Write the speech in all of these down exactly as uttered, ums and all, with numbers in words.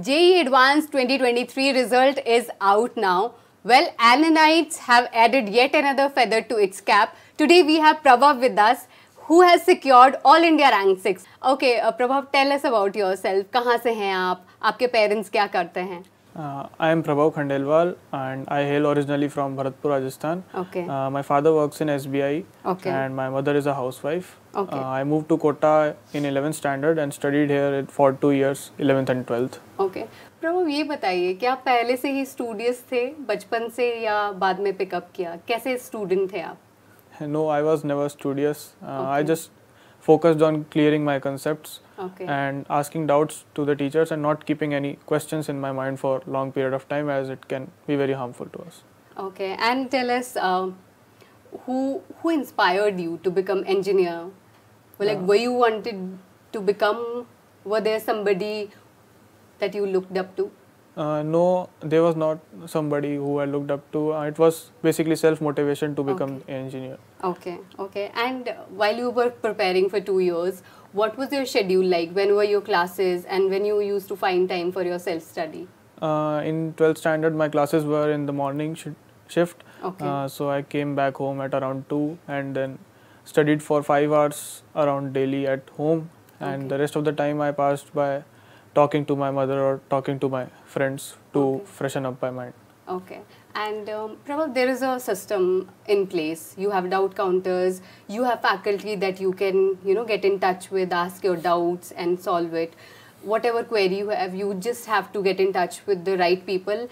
J E E Advanced twenty twenty-three result is out now. Well, ALLENites have added yet another feather to its cap. Today we have Prabhav with us, who has secured All India Rank six. Okay, uh, Prabhav, tell us about yourself. कहाँ से हैं आप? आपके parents क्या करते हैं? Uh, I am Prabhav Khandelwal and I hail originally from Bharatpur, Rajasthan. Okay. Uh, my father works in S B I. Okay. And my mother is a housewife. Okay. Uh, I moved to Kota in eleventh standard and studied here for two years, eleventh and twelfth. Okay. Prabhav, ये बताइए कि आप पहले से ही studious थे बचपन से या बाद में pick up किया? कैसे student थे आप? No, I was never studious. Uh, okay. I just focused on clearing my concepts. Okay. And asking doubts to the teachers and not keeping any questions in my mind for long period of time, as it can be very harmful to us. Okay, and tell us uh, who who inspired you to become engineer? Well, like, uh, were you wanted to become? Were there somebody that you looked up to? Uh, no, there was not somebody who I looked up to. Uh, it was basically self-motivation to become okay. an engineer. Okay, okay. And while you were preparing for two years, what was your schedule like? When were your classes and when you used to find time for your self-study? Uh, in twelfth standard, my classes were in the morning sh shift. Okay. Uh, so I came back home at around two and then studied for five hours around daily at home. And okay. the rest of the time I passed by talking to my mother or talking to my friends to okay. freshen up my mind. Okay. And um, Prabhav, there is a system in place. You have doubt counters, you have faculty that you can, you know, get in touch with, ask your doubts and solve it. Whatever query you have, you just have to get in touch with the right people.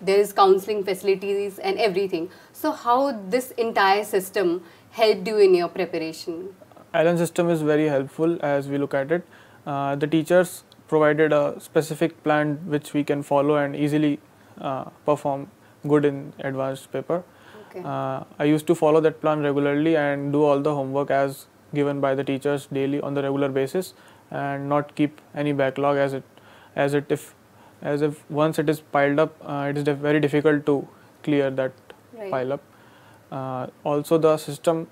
There is counseling facilities and everything. So how this entire system helped you in your preparation? ALLEN system is very helpful as we look at it. Uh, the teachers provided a specific plan which we can follow and easily uh, perform good in advanced paper. Okay. Uh, I used to follow that plan regularly and do all the homework as given by the teachers daily on the regular basis, and not keep any backlog as it, as it if, as if once it is piled up, uh, it is dif- very difficult to clear that right. pile up. Uh, also, the system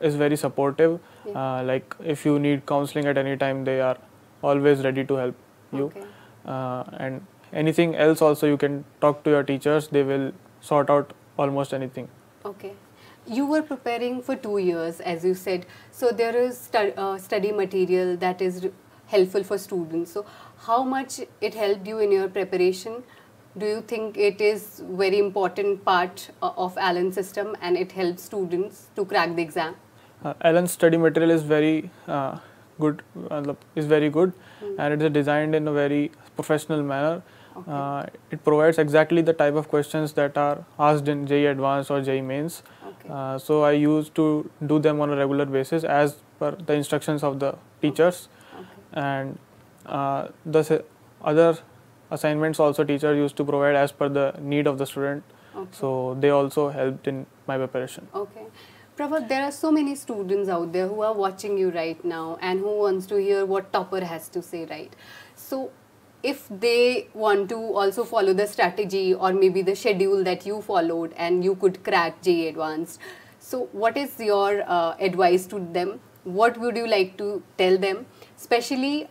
is very supportive. Yeah. Uh, like if you need counseling at any time, they are always ready to help you. Okay. Uh, and anything else also you can talk to your teachers, they will sort out almost anything. Okay. You were preparing for two years as you said, so there is stu uh, study material that is helpful for students. So how much it helped you in your preparation? Do you think it is very important part uh, of ALLEN system and it helps students to crack the exam? Uh, ALLEN study material is very uh, good uh, is very good mm. and it is designed in a very professional manner. Okay. Uh, it provides exactly the type of questions that are asked in J E E Advanced or J E E Mains. Okay. Uh, so I used to do them on a regular basis as per the instructions of the teachers. Okay. Okay. And uh, the other assignments also teacher used to provide as per the need of the student. Okay. So they also helped in my preparation. Okay. Prabhav, there are so many students out there who are watching you right now and who wants to hear what topper has to say, right? So if they want to also follow the strategy or maybe the schedule that you followed and you could crack J E E Advanced, so what is your uh, advice to them? What would you like to tell them? Especially,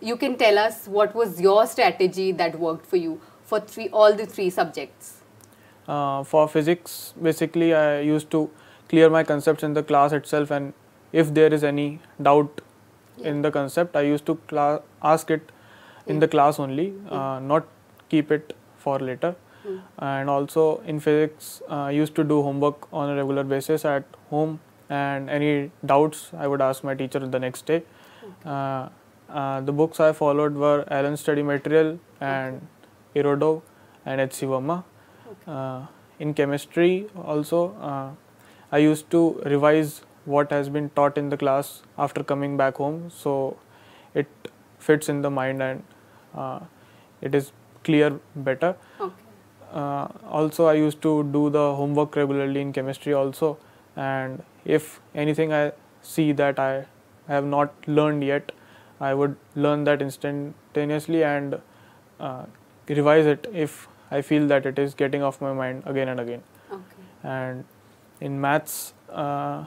you can tell us what was your strategy that worked for you for three all the three subjects. Uh, for physics, basically I used to clear my concepts in the class itself, and if there is any doubt yeah. in the concept, I used to class, ask it in yeah. the class only, yeah. uh, not keep it for later. Yeah. And also in physics, I uh, used to do homework on a regular basis at home, and any doubts I would ask my teacher the next day. Okay. Uh, uh, the books I followed were ALLEN Study Material and okay. Irodo and H C Verma. Okay. Uh, in chemistry also, uh, I used to revise what has been taught in the class after coming back home, so it fits in the mind and uh, it is clear better. Okay. Uh, also, I used to do the homework regularly in chemistry also, and if anything I see that I have not learned yet, I would learn that instantaneously and uh, revise it if I feel that it is getting off my mind again and again. Okay. And in maths, uh,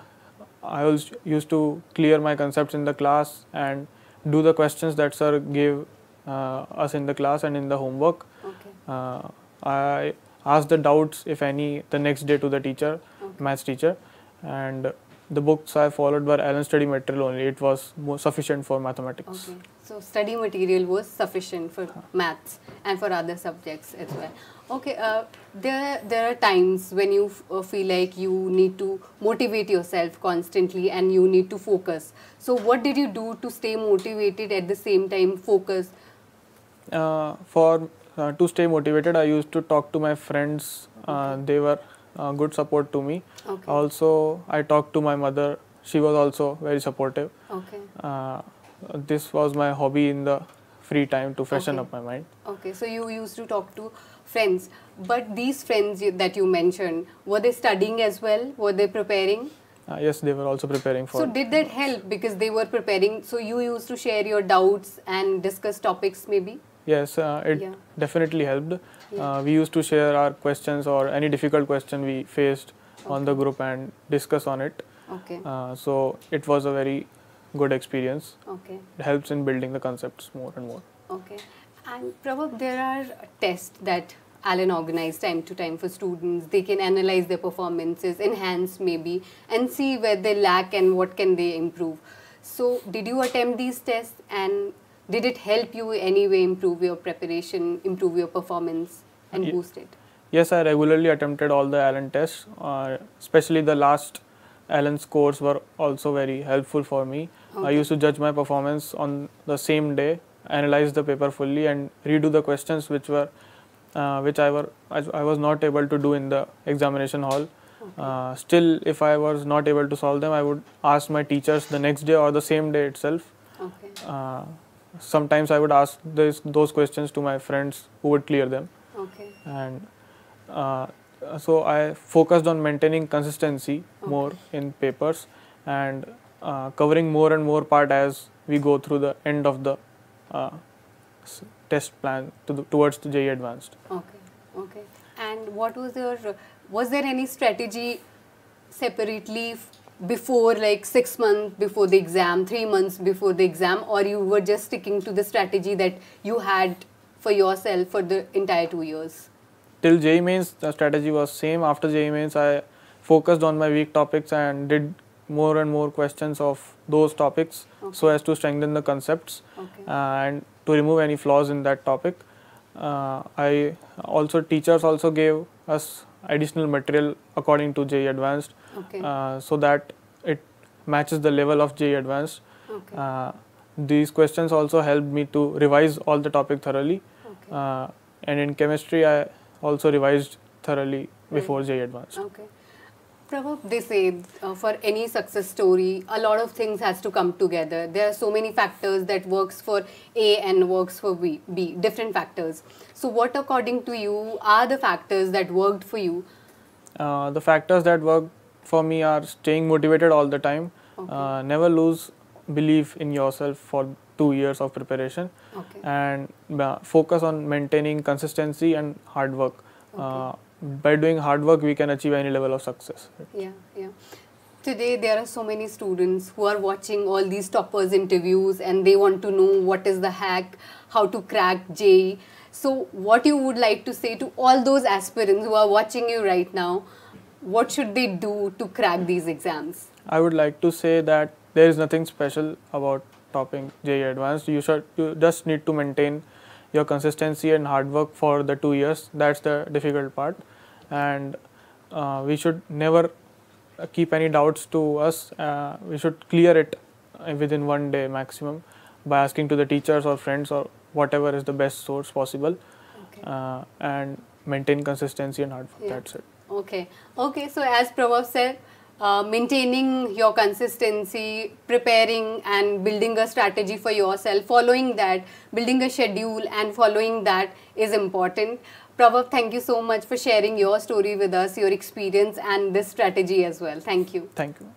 I also used to clear my concepts in the class and do the questions that sir gave uh, us in the class and in the homework. Okay. Uh, I asked the doubts, if any, the next day to the teacher, okay. maths teacher, and the books I followed were ALLEN study material only. It was more sufficient for mathematics. Okay. So study material was sufficient for maths and for other subjects as well. Okay, uh, there, there are times when you uh, feel like you need to motivate yourself constantly and you need to focus. So what did you do to stay motivated at the same time focused? Uh, for uh, to stay motivated, I used to talk to my friends. Okay. Uh, they were uh, good support to me. Okay. Also, I talked to my mother. She was also very supportive. Okay. Uh, this was my hobby in the free time to freshen okay. up my mind. Okay, so you used to talk to friends, but these friends you, that you mentioned, were they studying as well? Were they preparing? Uh, yes, they were also preparing for. So did that help, because they were preparing, so you used to share your doubts and discuss topics maybe? Yes, uh, it yeah. definitely helped. Yeah. Uh, we used to share our questions or any difficult question we faced okay. on the group and discuss on it. Okay. Uh, so it was a very good experience. Okay. It helps in building the concepts more and more. Okay. And Prabhav, there are tests that ALLEN organized time to time for students. They can analyze their performances, enhance maybe, and see where they lack and what can they improve. So did you attempt these tests and did it help you anyway improve your preparation, improve your performance and Ye- boost it? Yes, I regularly attempted all the ALLEN tests, uh, especially the last ALLEN scores were also very helpful for me. Okay. I used to judge my performance on the same day, analyze the paper fully and redo the questions which were uh, which I were I, I was not able to do in the examination hall. Okay. Uh, still, if I was not able to solve them, I would ask my teachers the next day or the same day itself. Okay. Uh, sometimes I would ask this, those questions to my friends who would clear them. Okay. And uh, so I focused on maintaining consistency okay. more in papers and uh, covering more and more part as we go through the end of the Uh, test plan to the, towards the J E E Advanced. Okay, okay. And what was your, was there any strategy separately before, like six months before the exam, three months before the exam, or you were just sticking to the strategy that you had for yourself for the entire two years? Till J E E Mains, the strategy was same. After J E E Mains, I focused on my weak topics and did more and more questions of those topics okay. so as to strengthen the concepts okay. and to remove any flaws in that topic. Uh, I also, teachers also gave us additional material according to J E E Advanced okay. uh, so that it matches the level of J E E Advanced. Okay. Uh, these questions also helped me to revise all the topic thoroughly okay. uh, and in chemistry I also revised thoroughly before right. J E E Advanced. Okay. Prabhav, they say uh, for any success story, a lot of things has to come together. There are so many factors that works for A and works for B, B, different factors. So what according to you are the factors that worked for you? Uh, the factors that worked for me are staying motivated all the time. Okay. Uh, never lose belief in yourself for two years of preparation. Okay. And uh, focus on maintaining consistency and hard work. Okay. Uh, By doing hard work, we can achieve any level of success. Yeah, yeah. Today, there are so many students who are watching all these toppers interviews and they want to know what is the hack, how to crack J E E. So, what you would like to say to all those aspirants who are watching you right now, what should they do to crack these exams? I would like to say that there is nothing special about topping J E E Advanced. You should, you just need to maintain your consistency and hard work for the two years. That's the difficult part, and uh, we should never keep any doubts to us. Uh, we should clear it within one day maximum by asking to the teachers or friends or whatever is the best source possible, okay. uh, and maintain consistency and hard work. Yeah. That's it. Okay. Okay. So as Prabhav said, Uh, maintaining your consistency, preparing and building a strategy for yourself, following that, building a schedule and following that is important. Prabhav, thank you so much for sharing your story with us, your experience and this strategy as well. Thank you. Thank you.